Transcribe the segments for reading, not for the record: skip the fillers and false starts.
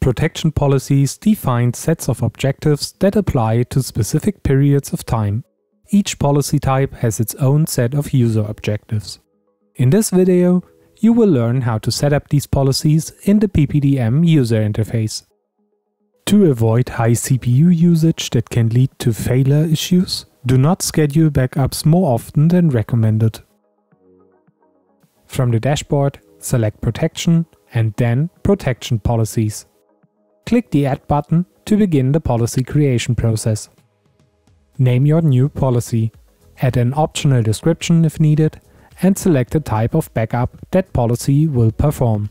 Protection policies define sets of objectives that apply to specific periods of time. Each policy type has its own set of user objectives. In this video, you will learn how to set up these policies in the PPDM user interface. To avoid high CPU usage that can lead to failure issues, do not schedule backups more often than recommended. From the dashboard, select Protection and then Protection Policies. Click the Add button to begin the policy creation process. Name your new policy, add an optional description if needed, and select the type of backup that policy will perform.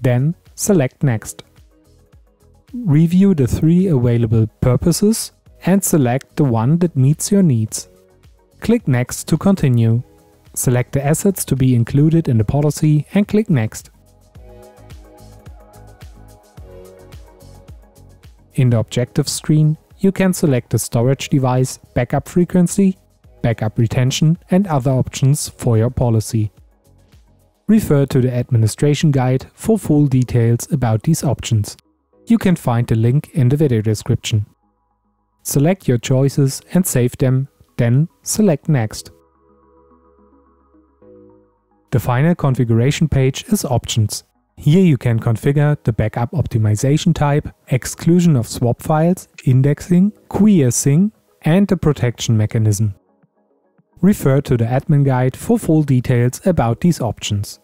Then select Next. Review the three available purposes and select the one that meets your needs. Click Next to continue. Select the assets to be included in the policy and click Next. In the Objectives screen, you can select the storage device, backup frequency, backup retention and other options for your policy. Refer to the administration guide for full details about these options. You can find the link in the video description. Select your choices and save them, then select Next. The final configuration page is Options. Here you can configure the backup optimization type, exclusion of swap files, indexing, quiescing and the protection mechanism. Refer to the admin guide for full details about these options.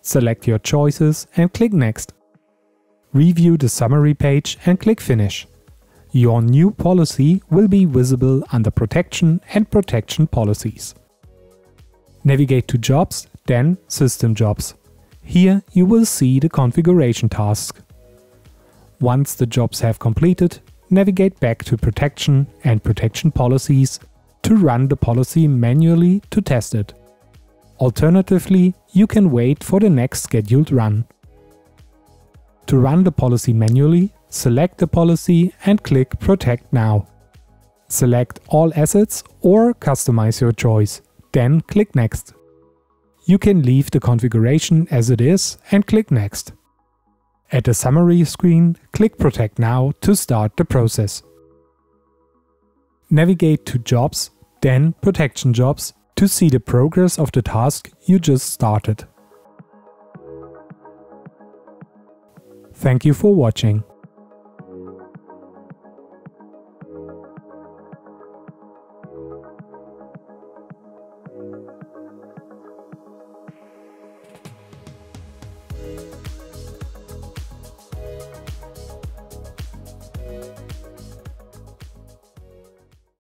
Select your choices and click Next. Review the summary page and click Finish. Your new policy will be visible under Protection and Protection Policies. Navigate to Jobs, then System Jobs. Here you will see the configuration task. Once the jobs have completed, navigate back to Protection and Protection Policies to run the policy manually to test it. Alternatively, you can wait for the next scheduled run. To run the policy manually, select the policy and click Protect Now. Select all assets or customize your choice, then click Next. You can leave the configuration as it is and click Next. At the summary screen, click Protect Now to start the process. Navigate to Jobs, then Protection Jobs to see the progress of the task you just started. Thank you for watching.